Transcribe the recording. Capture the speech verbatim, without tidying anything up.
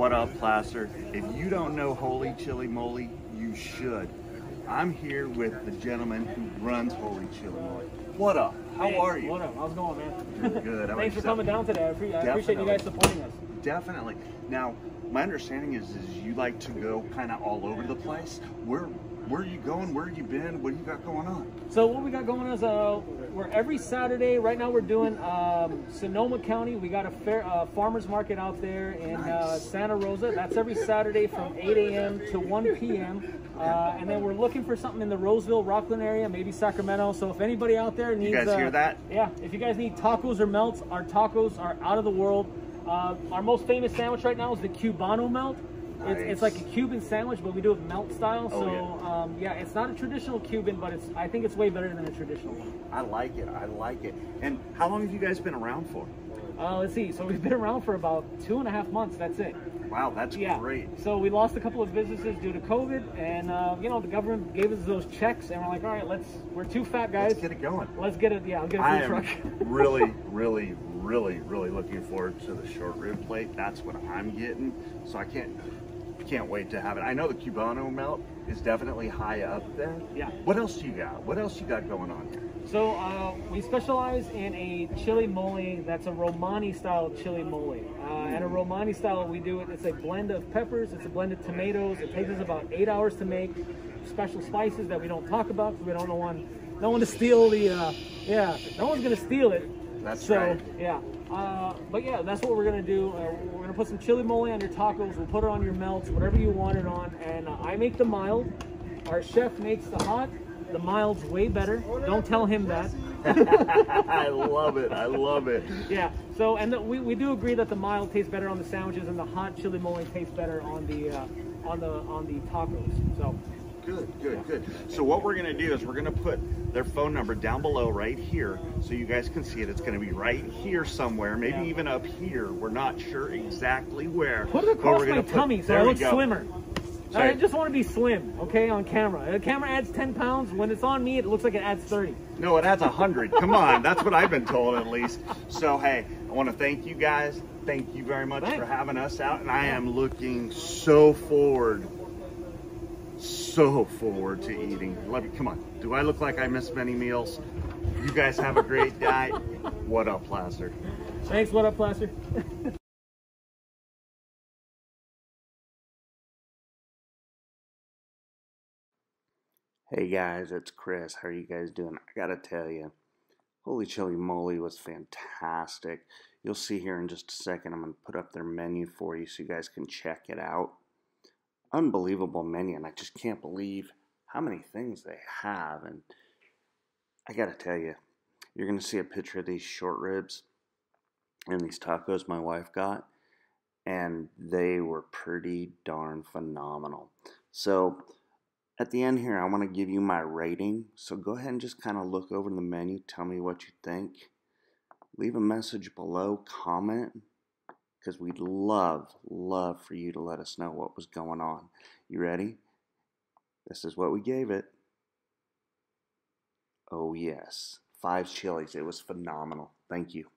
What up, Placer? If you don't know Holy Chile Mole, you should. I'm here with the gentleman who runs Holy Chile Mole. What up? How hey, are you? What up? How's it going, man? Doing good. Thanks for coming down today. I, pre I appreciate you guys supporting us. Definitely. Now, my understanding is, is you like to go kind of all over the place. Where, where are you going? Where have you been? What do you got going on? So what we got going is uh, we're every Saturday. Right now we're doing um, Sonoma County. We got a fair, uh, farmer's market out there in nice. uh, Santa Rosa. That's every Saturday from eight A M to one P M Uh, and then we're looking for something in the Roseville, Rocklin area, maybe Sacramento. So if anybody out there needs, you guys uh, hear that? Yeah. If you guys need tacos or melts, our tacos are out of the world. Uh, our most famous sandwich right now is the Cubano melt. Nice. It's, it's like a Cuban sandwich, but we do it melt style. Oh, so yeah. Um, yeah, it's not a traditional Cuban, but it's I think it's way better than a traditional one. I like it. I like it. And how long have you guys been around for? Uh, let's see. So we've been around for about two and a half months. That's it. Wow, that's yeah. great. So we lost a couple of businesses due to COVID, and uh, you know the government gave us those checks, and we're like, all right, let's. We're two fat guys. Let's get it going. Let's get it. Yeah, I'll get a food truck. really, really. Really, really looking forward to the short rib plate. That's what I'm getting, so I can't can't wait to have it. I know the Cubano melt is definitely high up there. Yeah. What else do you got? What else you got going on here? So uh, we specialize in a chili mole. That's a Romani style chili mole. Uh, and a Romani style, we do it. It's a blend of peppers. It's a blend of tomatoes. It takes us about eight hours to make. Special spices that we don't talk about because we don't want no one to steal the. Uh, yeah. No one's gonna steal it. That's so, right. Yeah. Uh, but yeah, that's what we're going to do. Uh, we're going to put some chili mole on your tacos. We'll put it on your melts, whatever you want it on. And uh, I make the mild. Our chef makes the hot. The mild's way better. Don't tell him that. I love it. I love it. Yeah. So, and the, we, we do agree that the mild tastes better on the sandwiches and the hot chili mole tastes better on the, uh, on the, on the tacos. So. Good, good, good. So what we're going to do is we're going to put their phone number down below right here so you guys can see it. It's going to be right here somewhere, maybe yeah. even up here. We're not sure exactly where. Put it across my tummy put, so I look slimmer. Sorry. I just want to be slim, okay, on camera. The camera adds ten pounds. When it's on me, it looks like it adds thirty. No, it adds one hundred. Come on. That's what I've been told, at least. So, hey, I want to thank you guys. Thank you very much Thanks. for having us out. And I am looking so forward so forward to eating. Love you. Come on. Do I look like I missed many meals? You guys have a great night. What up, Placer? Thanks. What up, Placer? Hey guys, it's Chris. How are you guys doing? I gotta tell you, Holy Chile Mole was fantastic. You'll see here in just a second. I'm gonna put up their menu for you so you guys can check it out. Unbelievable menu, and I just can't believe how many things they have. And I gotta tell you, you're gonna see a picture of these short ribs and these tacos my wife got, and they were pretty darn phenomenal. So at the end here, I want to give you my rating, so go ahead and just kind of look over the menu, tell me what you think, leave a message below, comment, because we'd love, love for you to let us know what was going on. You ready? This is what we gave it. Oh yes, five chilies. It was phenomenal. Thank you.